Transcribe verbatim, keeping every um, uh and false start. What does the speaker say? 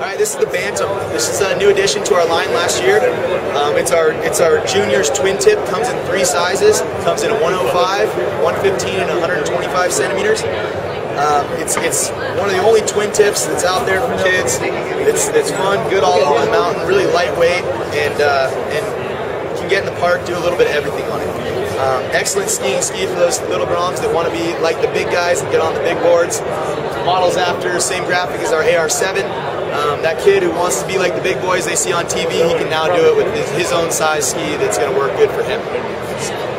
Alright, this is the Bantam. This is a new addition to our line last year. Um, it's our it's our junior's twin tip. Comes in three sizes. Comes in a one oh five, one fifteen, and one twenty-five centimeters. Um, it's it's one of the only twin tips that's out there for kids. It's it's fun, good all along the mountain, really lightweight, and uh, and you can get in the park, do a little bit of everything on it. Um, excellent skiing ski for those little groms that want to be like the big guys and get on the big boards. Models after, same graphic as our A R seven. Um, that kid who wants to be like the big boys they see on T V, he can now do it with his, his own size ski that's going to work good for him.